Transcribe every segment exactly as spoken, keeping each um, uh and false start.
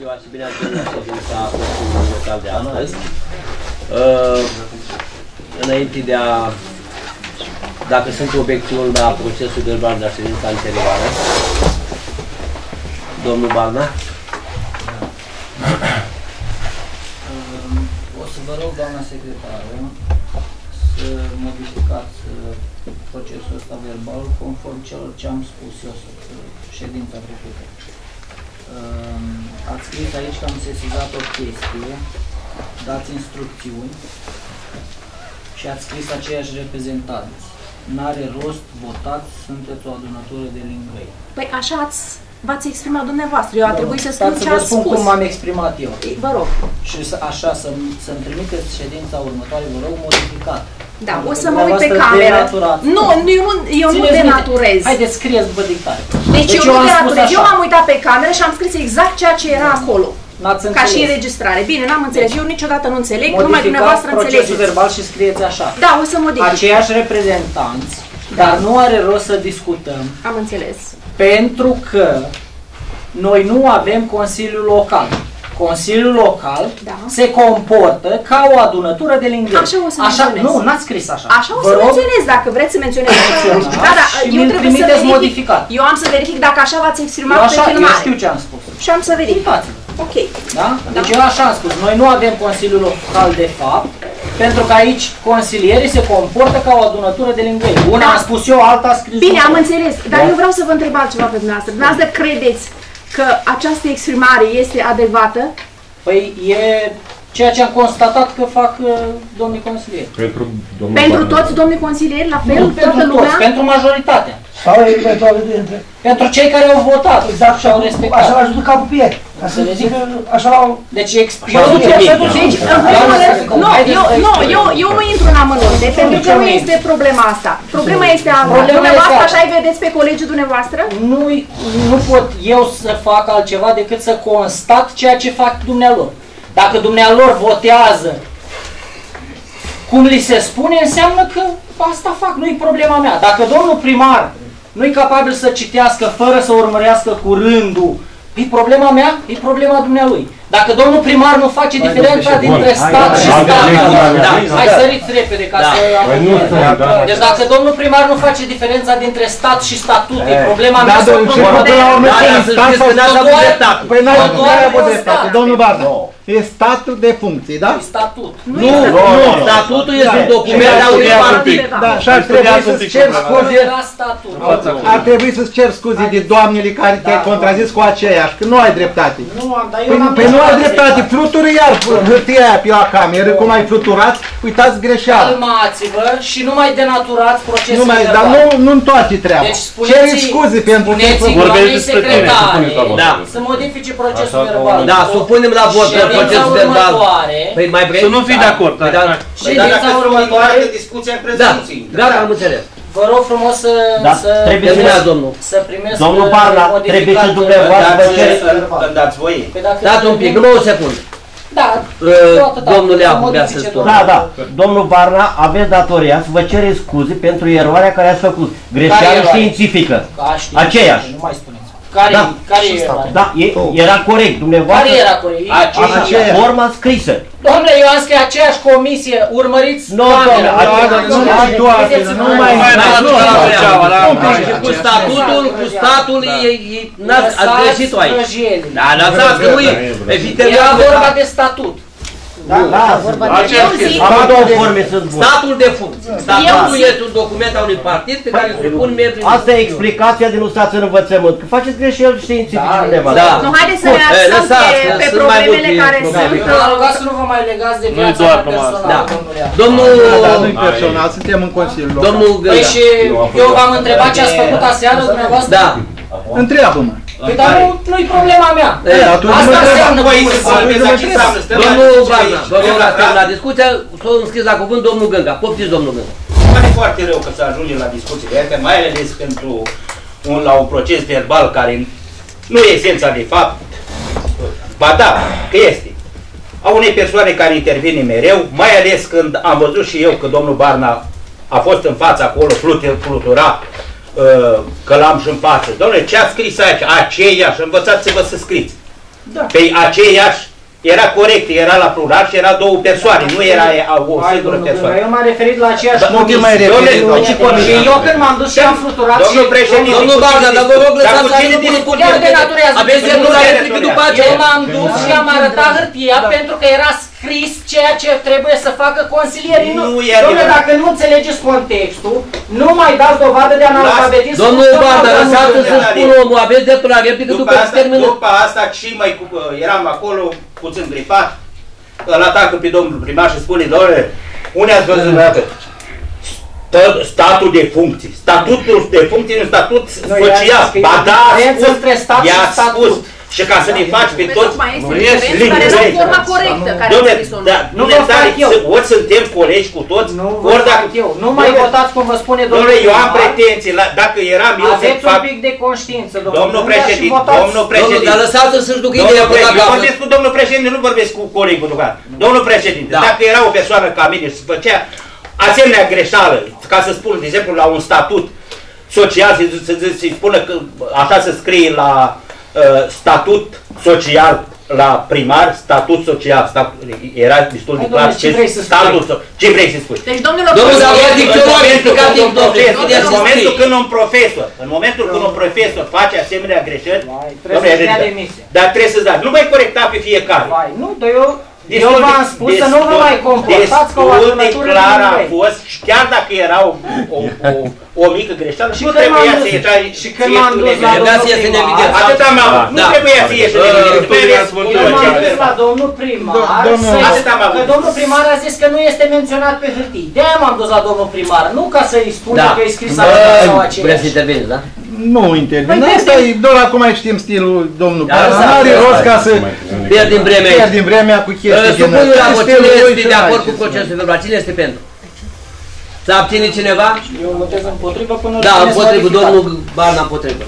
ziua și bine ați venit la ședința Consiliului Local de astăzi. Uh, înainte de a, dacă sunt obiecțiuni la procesul verbal de la ședința anterioară, domnul Barna. O să vă rog, doamna secretară, să modificați procesul ăsta verbal conform celor ce am spus eu ședința trecută. Ați scris aici că am sesizat o chestie, dați instrucțiuni și ați scris aceiași reprezentanți. N-are rost, votați, sunteți o adunătură de lingvei. Păi așa ați... v-ați exprimat dumneavoastră, eu a trebuit să spun ce ați spus. Cum m-am exprimat eu. Ei, vă rog. Și așa, să-mi să trimiteți ședința următoare, vă rog, modificată. Da, o să mă uit pe cameră. Nu, eu nu, eu nu denaturez. Haideți, scrieți după dictare. Deci, deci eu nu denaturez. Eu m-am uitat pe cameră și am scris exact ceea ce era acolo. Ca și înregistrare. Bine, n-am înțeles. Eu niciodată nu înțeleg, numai dumneavoastră înțelegeți. Modificați procesul verbal și scrieți așa. Da, o să modific. Aceiași reprezentanți, dar nu are rost să discutăm. Am înțeles. Pentru că noi nu avem Consiliul Local. Consiliul Local da. Se comportă ca o adunătură de lingvei. Așa o să așa, nu, n-ați scris așa. Așa o să vă menționez, dacă vreți să menționez. Da, da, și eu trebuie să verific. Modificat. Eu am să verific dacă așa v-ați exprimat așa, pe filmare. Eu știu ce am spus. Și am să verific. Ok. Da? Deci da. Eu așa am spus. Noi nu avem Consiliul Local de fapt, pentru că aici consilierii se comportă ca o adunătură de lingvei. Una da. Am spus eu, alta a scris. Bine, am înțeles. Dar da? Eu vreau să vă întreb altceva pe dumneavoastră. Dumneavoastră credeți că această exprimare este adecvată? Păi e ceea ce am constatat că fac uh, domnii consilieri. Pentru, pentru toți domnii consilieri, la fel? Nu, pentru toți, lumea? Pentru majoritatea. Sau eventual dintre. Pentru cei care au votat. Exact, și au respectat. Așa l-a ajutat capul pieri. Ca să le zic, așa l-au... Deci, eu nu intru în amănunte, pentru că nu este problema asta. Problema este a dumneavoastră, așa îi vedeți pe colegii dumneavoastră? Nu pot eu să fac altceva decât să constat ceea ce fac dumnealor. Dacă dumnealor votează cum li se spune, înseamnă că asta fac, nu-i problema mea. Dacă domnul primar nu-i capabil să citească fără să urmărească cu rândul, e problema mea, e problema dumnealui. Dacă domnul primar nu face diferența dintre stat și stat, hai săriți repede ca să... Deci dacă domnul primar nu face diferența dintre stat și statut, e problema mea să promovă de... Păi n-ai avut dreptate, domnul Barna. E statul de funcție, da? E statut. Nu, nu, statutul este un document autentic. Da, și ar trebui să-ți cer scuze. Ar trebui să-ți cer scuze de doamnele care te-ai contrazis cu aceeași, că nu ai dreptate. Nu am, dar eu n-am. Păi nu ai dreptate, fluturi iar hârtia aia pe la cameră, cum ai fluturați, uitați greșeala. Calmați-vă și nu mai denaturați procesul verbal. Dar nu întoarce treaba. Cereți scuze pentru că vorbești despre tine. Să modifice procesul verbal. Da, supunem la vot procesul verbal. Păi mai vrei? Să nu fii de acord. Și dacă următoare discuția în prezumții. Da, am înțeles. Vă rog frumos să primesc, domnul. Să primesc domnul Barna, trebuie să dumneavoastră îmi dați voie. Dați un pic, nu o secundă. Da, domnule Iacu, da, da. Domnul Barna, aveți datoria să vă cereți scuze pentru eroarea care ați făcut. Greșeală științifică. Aceeași. Nu mai spuneți. Care, da. Care era? Da, e, era corect, dumneavoastră. Care era corect? Aceea forma scrisă. Domnule, eu am scris aceeași comisie, urmăriți doamnele. Nu mai cu statutul, cu statul, ați greșit-o aici. Da, lăsați că nu-i, evident. Era vorba de statut. Da, statul de funcție. Statul nu este un document al unui partid pe care îl supun membrii. Asta e explicația de nu stați în învățământ. Că faceți greșeli științifice undeva. Nu, haideți să ne axăm pe problemele care sunt. Vă rog să nu vă mai legați de viața personală, domnule. Domnul... Nu-i personal, suntem în Consiliul Local. Domnul Găia. Păi și eu v-am întrebat ce ați făcut aseară dumneavoastră? Da. Întreabă-mă. Păi dar nu-i problema mea. Asta înseamnă că voi să vorbesc aici. Domnul Barna, vă rog la stăm la discuția, s-o înscris la cuvânt domnul Gânga. Poftiți, domnul Gânga. Mai e foarte rău că să ajungem la discuții de astea, mai ales pentru un proces verbal care nu e esența de fapt. Ba da, că este. A unei persoane care intervine mereu, mai ales când am văzut și eu că domnul Barna a fost în fața acolo, flutura, că l-am și în față. Doamne, ce a scris aici? Aceeași, învățați-vă să scriți. Da. Pe aceiași. Era corect, era la plural și era două persoane, nu era o singură persoană. Eu m-am referit la aceeași comisie. Și eu când m-am dus și am fluturat și... Domnul președinte, domnul Barga, dar vă rog lăsați așa din puncte. Aveți dreptul la replică după aceea. Eu m-am dus și am arătat hârtia pentru că era scris ceea ce trebuie să facă consilierii. Domnule, dacă nu înțelegeți contextul, nu mai dați dovadă de analfabetism. Domnul Barga, lăsați-l să spun omul, aveți dreptul la replică după termenul. După asta și mai eram acolo, puțin gripat, îl atacă pe domnul primar și spune, doamne, unde ați văzut dată? Statul de funcții. Statutul de funcții e un statut social. Ba da, i-a spus. Și ca să ne faci pe toți linguriști. Nu ne dați, ori suntem colegi cu toți, ori dacă... Nu mai votați cum vă spune domnul primar. Domnule, eu am pretenții, dacă eram eu să fac... Aveți un pic de conștiință, domnul președinte. Domnul președinte, dar lăsați-l să-și ducă ideea până la capăt. Domnul președinte, nu vorbesc cu colegul dumneavoastră. Domnul președinte, dacă era o persoană ca mine și se făcea asemenea greșeală, ca să spun, de exemplu, la un statut social, să-i spună că așa se scrie la... statut social la primar, statut social, statut, era destul de clar ce statut social. Ce vrei să spui? Deci, domnilor, în momentul când un profesor, în momentul când un profesor face asemenea greșeli, dar trebuie să-ți dai. Nu mai corecta pe fiecare. Nu, dar eu... Eu v-am spus să nu vă mai comportați ca o adunătură de noi. Și chiar dacă era o mică greșeală, nu trebuia să ieși în evidență. Atâta am avut. Nu trebuia să ieși în evidență. Eu m-am dus la domnul primar, că domnul primar a zis că nu este menționat pe hârtii. De-aia m-am dus la domnul primar, nu ca să-i spun că e scris acela sau acela. Vreți să interveniți, da? Nu intervin. Asta e, doar acum mai știm stilul domnului Barga. Nu are rost ca să pierdem vremea cu chestii. Supunul la vot. Cine este de acord cu procesul verbal? Cine este pentru? Se abține cineva? Eu votez împotrivă până... Da, împotrivă. Domnul Barga împotrivă.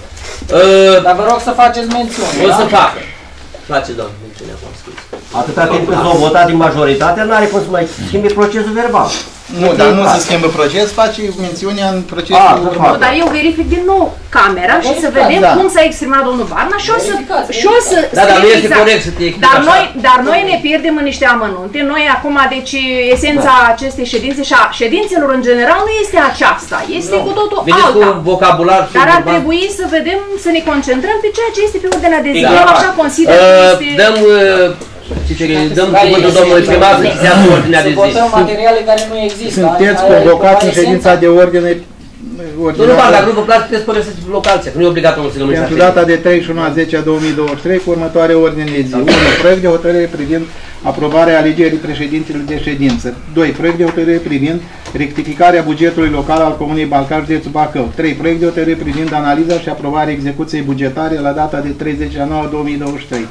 Dar vă rog să faceți mențiune. O să facă. Place, domnul, mențiunea v-am scris. Atâta timp când s-au votat din majoritate, nu are cum să mai schimbe procesul verbal. Nu, dar nu se schimbă proces, face mențiunea în procesul... Dar eu verific din nou camera și să vedem cum s-a exprimat domnul Barna și o să... Da, dar nu este corect să te exprimi așa. Dar noi ne pierdem în niște amănunte. Noi acum, deci, esența acestei ședințe și a ședințelor în general nu este aceasta. Este cu totul alta. Dar ar trebui să vedem, să ne concentrăm pe ceea ce este pe ordinea de zi. Eu așa consider că este... Dăm cuvântul domnului primar să chizează ordinea de zi. Sunteți convocați în ședința de ordine. Domnul Barga, dacă nu vă place, puteți părăsiți locația, că nu e obligat omul să rămâneți. Pentru data de treizeci și unu a zecea două mii douăzeci și trei, cu următoarea ordine de zi. unu. Proiect de hotărâre privind aprobarea alegerii președintelui de ședință. doi. Proiect de hotărâre privind rectificarea bugetului local al Comunei Balcani, județul Bacău. trei. Proiect de hotărâre privind analiza și aprobarea execuției bugetare la data de treizeci ianuarie două mii douăzeci și trei.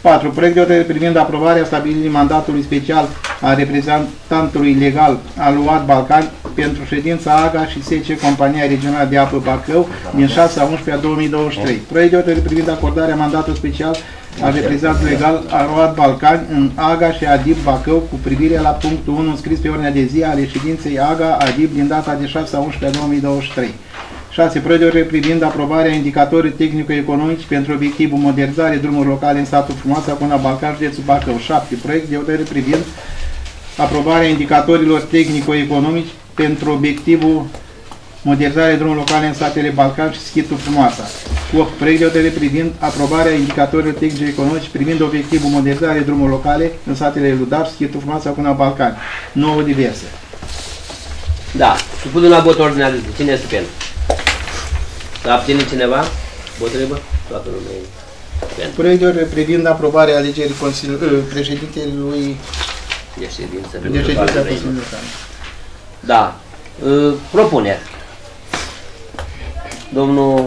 patru. Proiect de hotărâre privind aprobarea stabilirii mandatului special a reprezentantului legal al U A D Balcani pentru ședința AGA și S C Compania Regională de Apă Bacău din șase a unsprezecea două mii douăzeci și trei. Proiect de hotărâre privind acordarea mandatului special a reprezentantului legal al U A D Balcani în AGA și ADIB Bacău cu privire la punctul unu înscris pe ordinea de zi ale ședinței AGA-ADIB din data de șase a unsprezecea două mii douăzeci și trei. șase. Proiect privind aprobarea indicatorilor tehnico-economici pentru obiectivul modernizare drumurilor locale în satul Frumoasa, Comuna Balcani, județul Bacău. șapte. Proiect de hotărâre privind aprobarea indicatorilor tehnico-economici pentru obiectivul modernizare drumurilor locale în satele Balcani și Schitul Frumoasa. opt. Proiect de hotărâre privind aprobarea indicatorilor tehnico-economici privind obiectivul modernizare drumurilor locale în satele Ludar, Schitul Frumoasa, Comuna Balcani. nouă. Diverse. Da. Supun la vot ordinea de zi. Cine este pentru? S-a abținut cineva? Împotrivă? Toată lumea e. Proiectul privind aprobarea alegerii președintelui de ședință de Consiliul Local. Da. Propuneri. Domnul...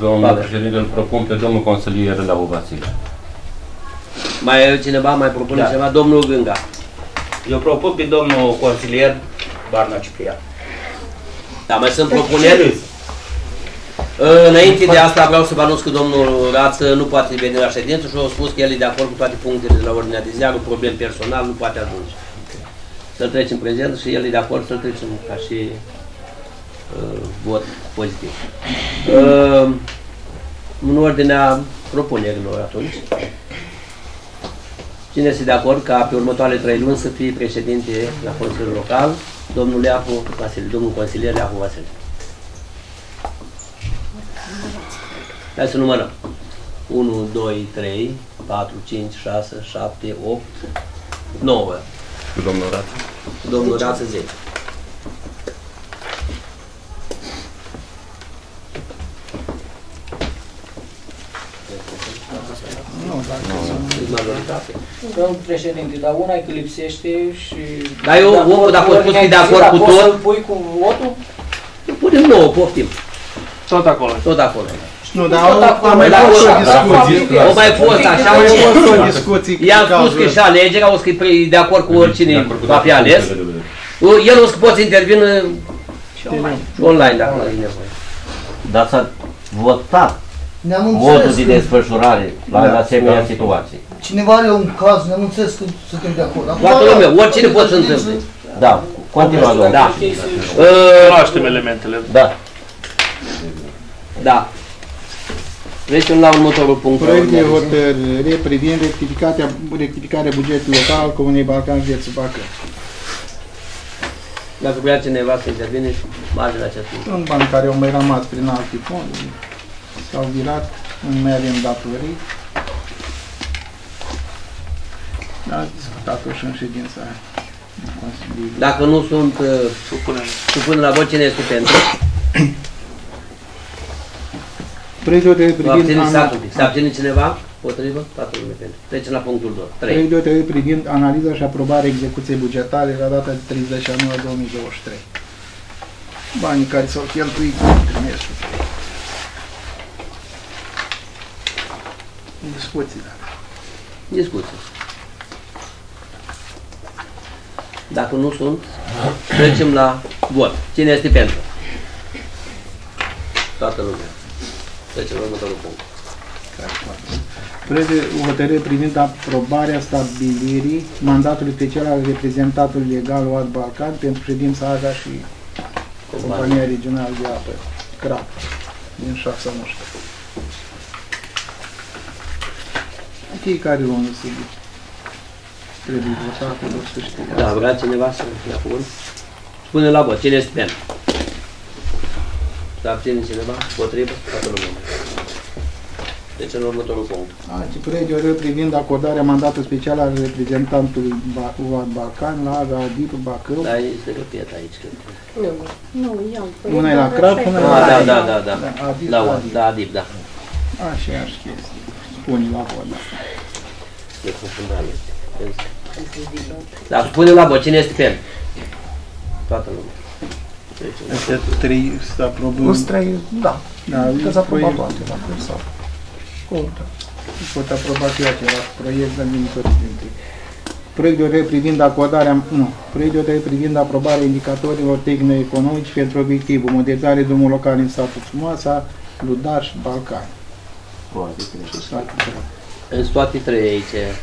Domnul președinte, îl propun pe domnul consilier la ovație. Mai e cineva? Mai propune cineva? Domnul Gânga. Eu propun pe domnul consilier Barna Ciprian. Da, mai sunt propuneri? Înainte de asta vreau să vă anunț că domnul Rață nu poate veni la ședință și a spus că el e de acord cu toate punctele de la ordinea de zi, are un problem personal, nu poate ajunge. Să-l trecem prezent și el e de acord să-l trecem ca și uh, vot pozitiv. Uh, în ordinea propunerilor atunci. Cine este de acord ca pe următoarele trei luni să fie președinte la Consiliul Local, domnul Leahu Vasile, domnul consilier Leahu Vasile. Hai să numărăm. unu, doi, trei, patru, cinci, șase, șapte, opt, nouă. Domnul Rață. Domnul Rață zece. Domnul președinte, dar una e că lipsește și... Dar eu, omul, dacă o spus că e de acord cu tot... Să-l pui cu votul? Punem nouă, poftim. Tot acolo. Tot acolo. Nu, dar a mai fost o discuție. O mai fost așa, o mai fost o discuție. I-am spus că și alegerea, o să fie de acord cu oricine va fi ales. El o să poți intervine și online, dacă nu ai nevoie. Dar s-a votat votul de desfășurare la asemenea situații. Cineva are un caz, ne-am înțeles că suntem de acord. Toată lumea, oricine poți să întâmple. Da, continuă, domnul. Cunoaștem elementele. Da. Da. Trecem la următorul punct. Proiect de hotărâre privind rectificarea bugetului local al Comunei Balcani, județul Bacău. Dacă vrea cineva să intervine, bage la acest punct. Sunt bani care au mai rămas prin alte fonduri, s-au virat, nu mai avem datorii. Dar discutat-o și în ședința aia. Dacă nu sunt, supun la vot cine este pentru. Proiectul de privind se abține cineva? Potrivă? Patru lume pentru. Trecem la punctul doi. Proiectul de privind analiza și aprobarea execuției bugetare la data de treizeci ianuarie două mii douăzeci și trei. Banii care s-au cheltuit în trimestrul. Discuții, da. Discuții. Dacă nu sunt, trecem la vot. Cine este pentru? Toată lumea. Trecem la următorul punct. Proiect de hotărâre privind aprobarea stabilirii mandatului special al reprezentantului legal Oad Balcan pentru ședința Aga și Compania Regională de Apă, C R A P, din șase unsprezece. Fiecare unul se trebuie votat, nu se știe. Da, vrea cineva să fie acolo? Spune la vot, cine este pentru? Să abține cineva, potrivă, toată lumea. Deci în următorul punct. Aici, proiectul privind acordarea mandatului special al reprezentantului Oad Balcan la Adip Bacău. Da, se repet aici. Nu, iau. Una e la C R A P, una e la Adip. Da, da, da, da. La Adip, da. Așa e așa chestie. Spune la vot, da. Dar spune la vot, cine este pe? Toată lumea. Astea trei se aprobă... Plus trei, da. Că s-a aprobat toate, la cum s-a... Conta. Pot aproba și același proiect, dar din toți dintre. Proiectul de privind acordarea... Nu. Proiectul de privind aprobarea indicatorilor tehnico-economici pentru obiectivul modernizare drumul local în satul Frumoasa, Ludaș, Balcani. În toate trei aici,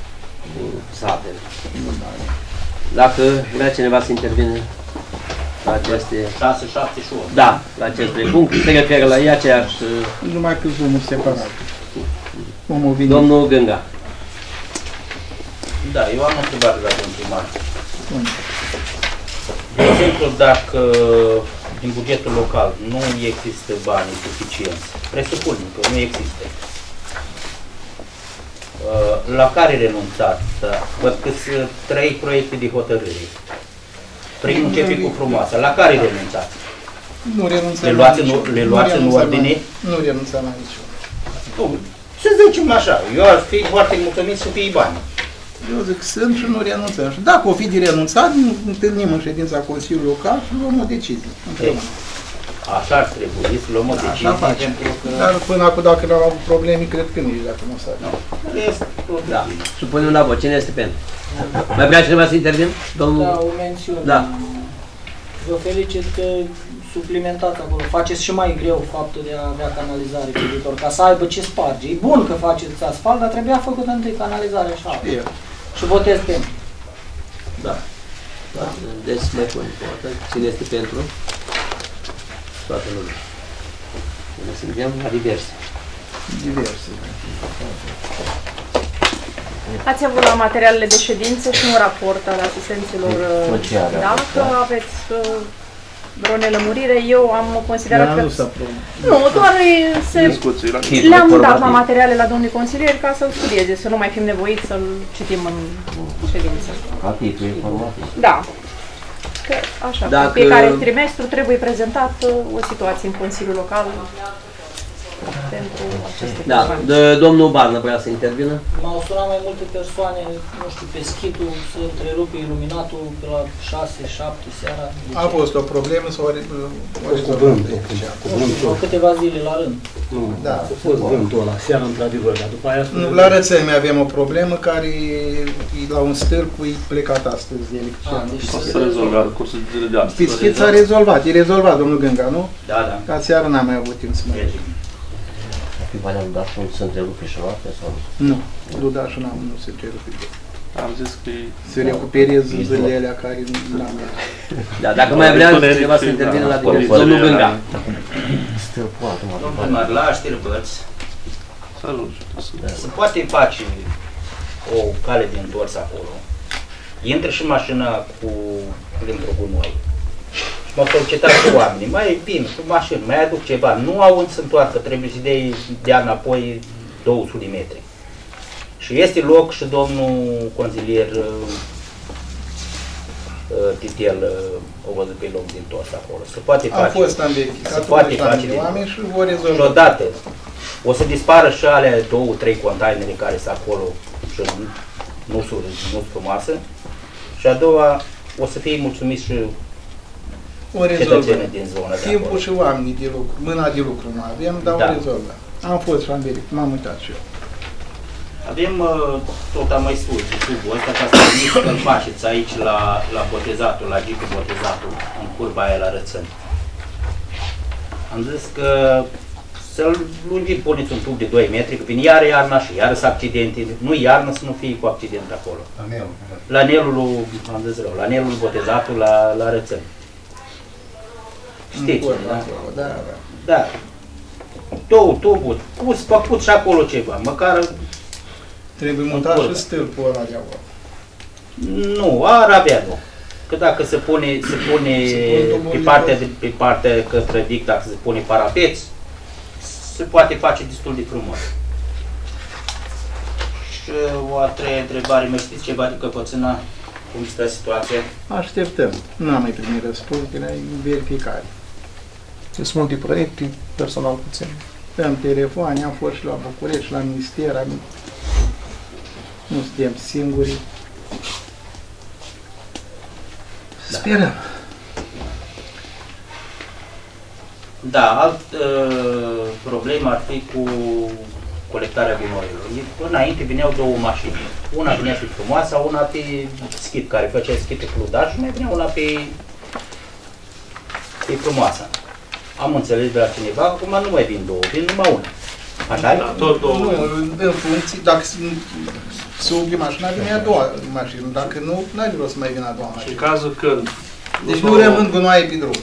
satele. Dacă vrea cineva să intervine... La aceste... șase, șapte și opt. Da, la aceste puncte. Se referă la ea aceeași... Numai că omul separat. Omul vine... Domnul Gânga. Da, eu am o întrebare la domnul primar. De exemplu, dacă din bugetul local nu există bani suficienți, presupunem că nu există, la care renunțați? Văd că sunt trei proiecte de hotărâre. Primul începe cu Frumoasa. La care renunțați? Nu renunțăm la niciunul. Le luați în ordine? Nu renunțăm la niciunul. Să zicem așa, eu ar fi foarte mulțumit să fie bani. Eu zic sunt și nu renunțăm. Dacă o fi de renunțat, întâlnim în ședința Consiliului Local și luăm o decizie. Așa ar trebui să luăm o decizie. Dar până acum, dacă n-am avut probleme, cred că nici dacă nu s-a dat. Supunem la vot. Cine este pentru? Mai vrea cineva să intervin? Domnul... Da, o mențiune. Da. Vă felicit că suplimentați acolo. Faceți și mai greu faptul de a avea canalizare pe viitor, ca să aibă ce sparge. E bun că faceți asfalt, dar trebuia făcut întâi canalizare și apă. Și votez pentru. Da. Da. Deci, mai pun poate. Cine este pentru? Toată lumea. Ne simțim la diverse. diverse. Ați avut la materialele de ședință și un raport al asistenților sociale. Dacă da. aveți vreo nelămurire, eu am considerat că... Nu, doar se... le-am dat la materiale la domnul consilier ca să-l studieze, să nu mai fim nevoiți să-l citim în ședință. Ca titlu informativ. Da. Că, așa, Dacă... fiecare trimestru trebuie prezentat o situație în Consiliul Local. Pentru aceste da, domnul Barna vrea să intervină. M-au sunat mai multe persoane, nu știu, pe schitul să întrerupe iluminatul pe la șase șapte seara. A fost o problemă sau o rezolvată? Cu câteva zile la rând. Nu, da, a fost vântul ăla, seara într-adevăr, dar după aia... La rețeme avem o problemă care la un stâlp e plecat astăzi de electrician. S-a rezolvat, cursul de astăzi. Pe schit s-a rezolvat, e rezolvat, domnul Gânga, nu? Da, da. Ca seara n-am mai avut timp să mai rezolvat. Am dat să se întrerupe și noaptea sau nu? Nu, Dudașul nu se întrerupe. Am zis că se recupereze zilele alea care nu am dat. Dacă mai vrea cineva să intervine la dimineață, domnul Gânga. Domnul Mar, la știrbăți se poate face o cale de întors acolo. Intră și mașina cu dintr-o gunoi. M-au solicitat cu oamenii, mai bine, cu mașini, mai aduc ceva, nu au unde să întoarcă, trebuie să dea, dea înapoi două sute de metri. Și este loc și domnul consilier uh, Titel uh, o văzut pe loc din tot acolo. Se poate face. Am fost ambicat, se poate face de oameni și vor rezolva. Și odată o să dispară și alea două, trei containere care sunt acolo și nu sunt nu frumoase. Și a doua o să fie mulțumit și o rezolvăm. Timpul și oamenii de lucru, mâna de lucru nu avem, dar da. o rezolvăm. Am fost și am venit, m-am uitat și eu. Avem tot am mai spus, tubul ăsta, ca să veniți să-l faceți aici la, la botezatul, la gicul botezatul, în curba aia la Rățăni. Am zis că să-l lungi, puneți un tub de doi metri, că vin iară iarna și iară sunt accidente. Nu iarna să nu fie cu accident acolo. La Nelul. La Nelul, am zis rău, la Nelul botezatul, la, la Rățăni. Știți, da? Da, da. Da. Două tuburi, pus, făcut și acolo ceva, măcar... Trebuie mutat și stâlpul ăla de acolo. Nu, ar avea loc. Că dacă se pune, se pune pe partea, pe partea către Vic, dacă se pune parapeți, se poate face destul de frumos. Și o a treia întrebare, mai știți ceva de Căpățâna? Cum stă situația? Așteptăm. Nu am mai primit răspuns de la verificare. Sunt multe proiecte, personal puțin. Am telefoane, am fost și la București, la minister, am... nu suntem singuri. Da. Sperăm. Da, alt uh, problemă ar fi cu colectarea gunoiului. Înainte veneau două mașini. Una venea pe frumoasa, una pe schit, care făcea schit cu Ludaș, și mai venea una pe, pe frumoasa. Am înțeles de la cineva, acum nu mai vin două, vin numai una. Așa da, tot două. Nu, în funcție, dacă se umple mașina, vine a doua mașină. Dacă nu, n-ai vreo să mai vină a doua mașină. În cazul când... Deci nu rămân gunoaie pe drum.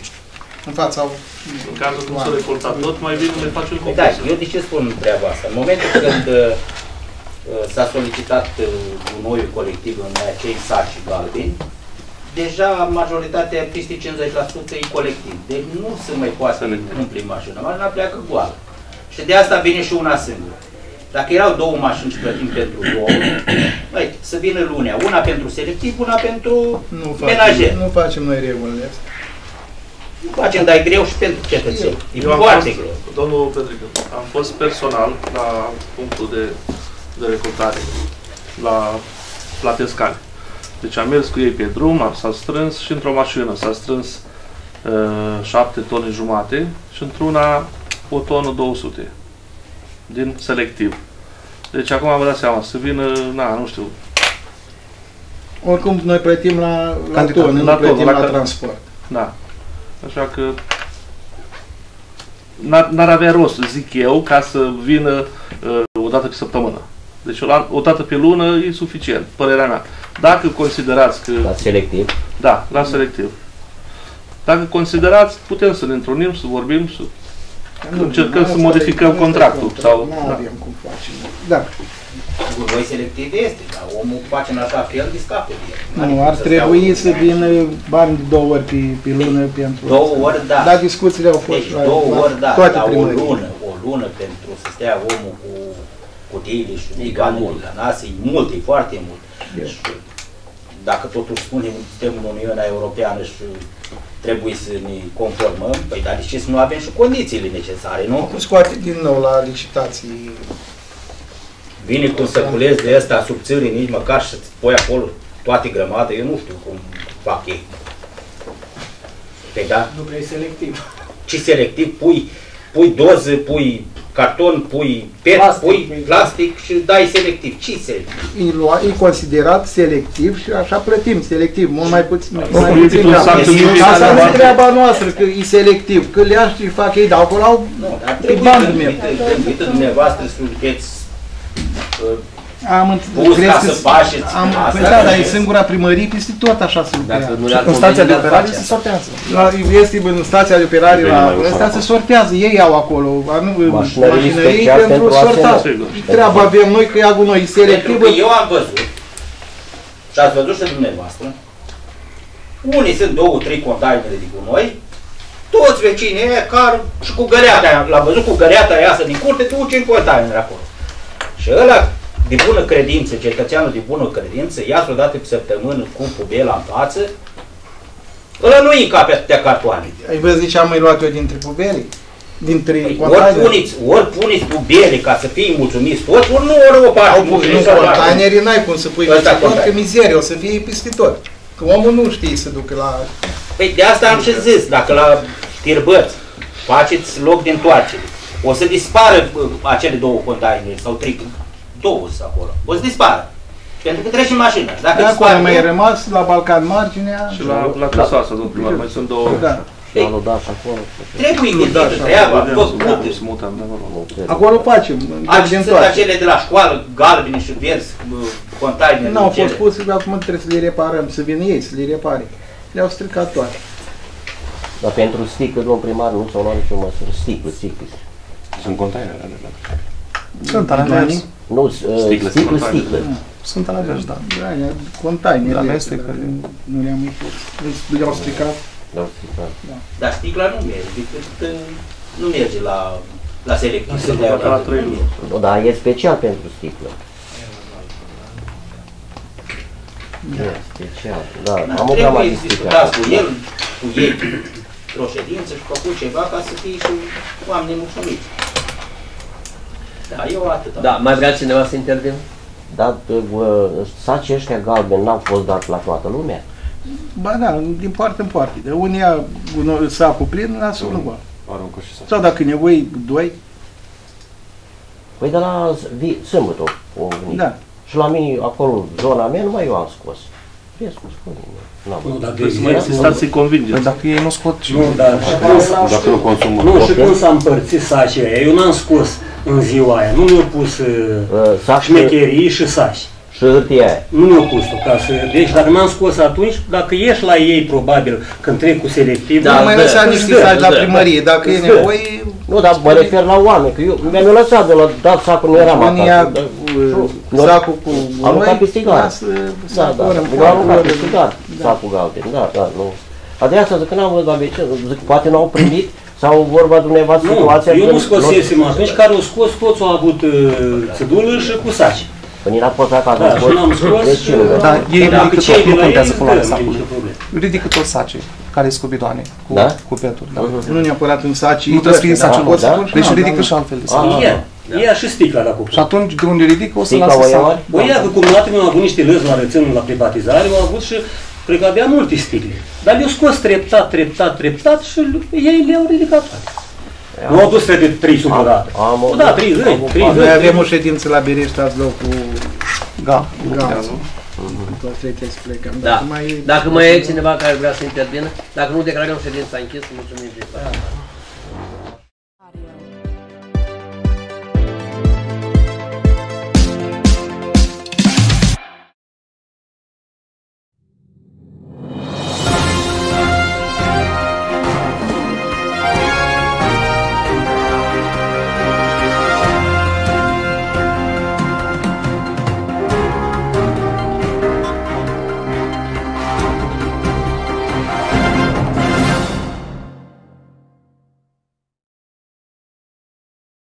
În fața... În cazul cum s-a recoltat tot, mai bine le faci un copil. Da, eu de ce spun treaba asta? În momentul când s-a solicitat gunoiul colectiv în acei saci galbeni, deja majoritatea, peste cincizeci la sută, e colectiv. Deci nu se mai poate să umple mașina. Mașina pleacă goală. Și de asta vine și una singură. Dacă erau două mașini și plătim pentru două, băi, să vină lunea. Una pentru selectiv, una pentru menajer. Nu facem noi regulile astea. Nu facem, dar e greu și pentru cetățeni. E foarte greu. Domnul Petrică, am fost personal la punctul de, de recoltare, la Platescani. Deci am mers cu ei pe drum, s-a strâns și într-o mașină s-a strâns uh, șapte tone jumate și într-una o tonă două sute din selectiv. Deci acum am dat seama, să vină, na, nu știu. Oricum noi plătim la, la tonă, nu plătim la, la transport. Da. Așa că n-ar avea rost, zic eu, ca să vină uh, o dată pe săptămână. Deci o dată pe lună e suficient, părerea mea. Dacă considerați că... La selectiv? Da, la selectiv. Dacă considerați, putem să ne întrunim, să vorbim, să Nu, încercăm să modificăm contractul. Sau... Nu avem cum facem. Da. Voi selective este, dar omul face în așa fel, discapă de el. Nu, ar trebui să vină bani două ori pe, pe lună pentru... Două ori, da. Dar discuțiile au fost... Deci două ori, da, dar o lună, o lună pentru să stea omul cu cotiile și giganul la nas, e mult, e foarte mult. Și dacă totuși spunem, suntem în Uniunea Europeană și trebuie să ne conformăm, păi dar de ce să nu avem și condițiile necesare, nu? Scoate din nou la licitații... Vine cum să culezi de ăsta subțiri, nici măcar și pui acolo toate grămadă, eu nu știu cum fac ei. Păi da? Nu vrei selectiv. Ce selectiv? Pui, pui doză, pui carton, pui pet, plastic, pui plastic și dai selectiv. Ce selectiv? E, lua, e considerat selectiv și așa plătim selectiv, mult mai puțin. Asta nu e treaba noastră, că e selectiv, că le aș și fac ei, dar acolo au pe bandul meu. Trebuie dumneavoastră să urcheți. Am crezi că pașeți, am, păi da, dar e singura primărie peste tot așa se lucrează. În stația de operare se sortează. La, este în stația de operare la ăsta se sortează. Ei au acolo mașinării pentru sortat. Treaba avem noi că ia gunoi selectivă. Eu am văzut și ați văzut și dumneavoastră. Unii sunt două, trei containere de gunoi. Toți vecinii e car și cu găreata aia. L-am văzut cu găreata aia iasă din curte, tu uci în containere acolo. Și ăla de bună credință, cetățeanul de bună credință, ia-ți odată pe săptămână cu pubela în față, ăla nu-i încape atâtea cartoane. Ai văzut ce am mai luat eu dintre pubele? Dintre păi, ori puneți, ori puneți pubele ca să fii mulțumiți toți, ori nu ori o parte. Au mulțumit containeri, n-ai cum să pui peste tot, că mizerie, o să fie peste tot. Că omul nu știe să ducă la... Păi de asta am și zis, dacă la Tirbăți faceți loc de întoarcere, o să dispară acele două containere sau trei, două sunt acolo. O să dispară. Pentru că trece în mașină. Dacă da, dispare, mai e rămas la Balcan marginea și la, la Casoasă, la, la, la, mai sunt două. Da. Ei, la Lodaș acolo. Trebuie gândită treaba, făcută. Acolo facem. Sunt acele de la școală, galbene și verzi, containere. Nu au fost puse, dar acum trebuie să le reparăm, să vină ei, să le repare. Le-au stricat toate. Dar pentru sticlă, domn primar, nu s-au luat nicio măsură. Sticlă, sticlă. Sunt containerele alea. Sunt alea. Nu, sticle, sticle, sticle. Sunt alea, da. Containerele alea. Nu le-am impus. Le-au stricat. Le-au stricat. Dar sticla nu merge. Nu merge la selectiv. Dar e special pentru sticlă. E special. Da, am o grama de sticlă. Dați cu el, cu ei, o ședință și făcut ceva ca să fie și oamenii mulțumiți. Da, eu atât. Da, mai vrea cineva să intervin? Dar sacii ăștia galbeni n-au fost dat la toată lumea? Ba da, din parte în parte. De unii ia sacul plin, la sub nu goal. Sau dacă nevoie, doi. Păi de la sâmbătă o venit. Da. Și la mine, acolo, zona mea, numai eu am scos. Vezi cum spune. Nu, dacă ei nu scot, dacă nu consumă. Nu, și cum s-a împărțit sacii aia? Eu n-am scos în ziua aia, nu mi-au pus șmecherii și saci. Și hârtia aia? Nu mi-au pus-o, ca să... Deci dacă n-am scos atunci, dacă ești la ei, probabil, când trec cu selectiv... Nu mai lăsa niște saci la primărie, dacă e nevoie... Nu, dar mă refer la oameni, că eu mi-am lăsat de la dat sacul, nu eram acasă. Sacul cu aruncat pe stigar. Da, da, aruncat pe stigar, sacul galben, da, da, nu. Adeața zic că n-am văzut la vecine, zic că poate n-au primit sau vorba dumneavoastră situația... Nu, eu nu scosesem atunci, care o scos, toți au avut țădulă și cu saci. Până n-a fost acasă. Da, și n-am scos... Dar ei ridică tot, nu contează culoarea sacului. Ridică tot sacii, care-i scobidoane, cu peturi. Nu neapărat în sacii... Nu trebuie să fie în saciul lor, deci ridică și altfel de saci. Ia și sticla de acolo. Și atunci, de unde ridică, o să lasă sacul. O ia, că cumulată mi-au avut niște lăzi la reținul la privatizare, au avut și... Cred că avea multe sticle. Dar le-au scos treptat, treptat, treptat și ei le-au ridicat toate. Nu au dus de trei sub o dată. Da, trei zile. Noi avem o ședință la Birești azi loc cu... Ga. Ga. Dacă mai e cineva care vrea să intervină, dacă nu declarăm ședința închisă, mulțumim.